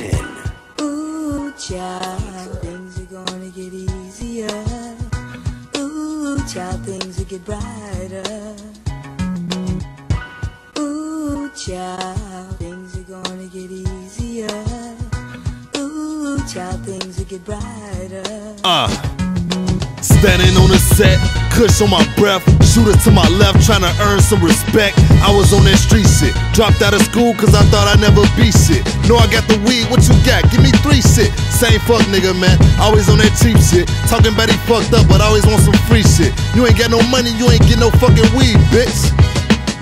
10. Ooh, child, things are gonna get easier. Ooh, child, things will get brighter. Ooh, child, things are gonna get easier. Ooh, child, things will get brighter. Standing on the set, cush on my breath, shooter to my left, trying to earn some respect. I was on that street shit, dropped out of school cause I thought I'd never be shit. No, I got the weed, what you got? Give me 3 shit. Same fuck nigga, man, always on that cheap shit. Talking about he fucked up, but always want some free shit. You ain't got no money, you ain't get no fucking weed, bitch.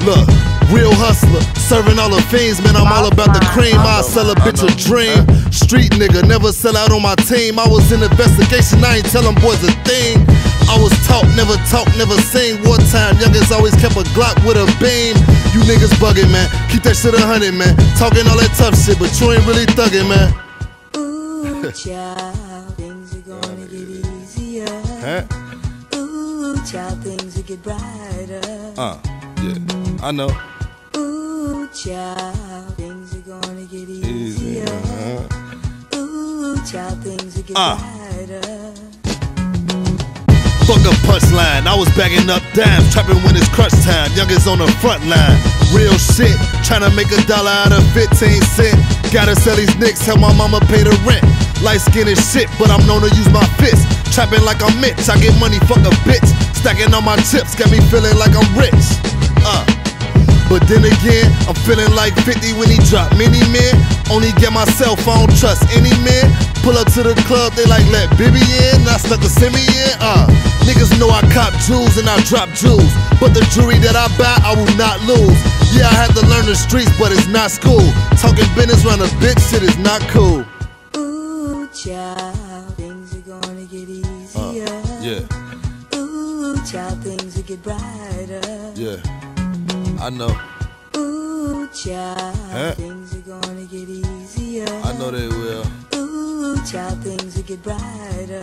Look, real hustler, serving all the fiends, man, I'm all about the cream. I'll sell a bitch a dream. Street nigga, never sell out on my team. I was in investigation, I ain't telling boys a thing. I was taught, never seen. Wartime, youngins always kept a Glock with a beam. You niggas buggin', man, keep that shit 100, man. Talking all that tough shit, but you ain't really thuggin', man. Ooh, child, things are gonna get easier. Ooh, child, things will get brighter. Yeah, I know. Ooh, child, things are gonna get easier. Ooh, child, things will get brighter. Fuck a punchline, I was bagging up dimes, trapping when it's crunch time, youngins on the front line. Real shit, trying to make $1 out of 15 cents. Gotta sell these nicks, help my mama pay the rent. Light skin is shit, but I'm known to use my fists. Trapping like I'm Mitch, I get money, fuck a bitch. Stacking all my chips, got me feeling like I'm rich. But then again, I'm feeling like 50 when he drop many men. Only get myself, I don't trust any man. Pull up to the club, they like let Bibby in, I stuck a semi in. Niggas know I cop jewels and I drop jewels, but the jewelry that I buy, I will not lose. Yeah, I had to learn the streets, but it's not school. Talking business round a bitch, shit is not cool. Ooh, child, things are gonna get easier. Ooh, child, things will get brighter. I know. Ooh, child, things are gonna get easier. I know they will. Ooh, child, things will get brighter.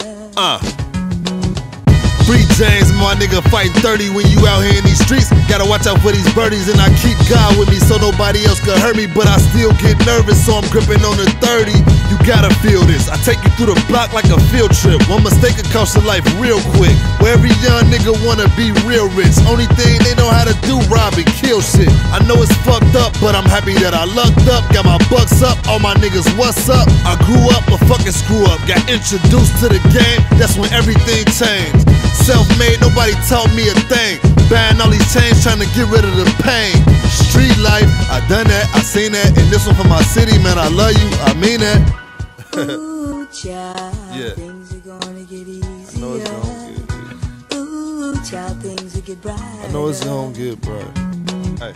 Free James, my nigga, fight 30 when you out here in these streets. Gotta watch out for these birdies, and I keep God with me so nobody else could hurt me. But I still get nervous, so I'm gripping on the 30. You gotta feel this, I take you through the block like a field trip. One mistake could cost your life real quick. Where every young nigga wanna be real rich. Only thing they know how to do, rob and kill shit. I know it's fucked up, but I'm happy that I lucked up. Got my bucks up, all my niggas what's up. I grew up a fucking screw up, got introduced to the game. That's when everything changed. Self-made, nobody taught me a thing. Buying all these chains, trying to get rid of the pain. Street life, I done that, I seen that. And this one for my city, man, I love you, I mean that. Ooh, child, things are gonna get easier. I know it's gonna get easier. Ooh, child, things will get brighter. I know it's gonna get bright. Hey.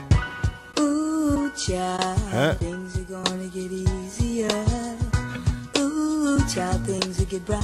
Ooh, child, things are gonna get easier. Ooh, child, things will get brighter.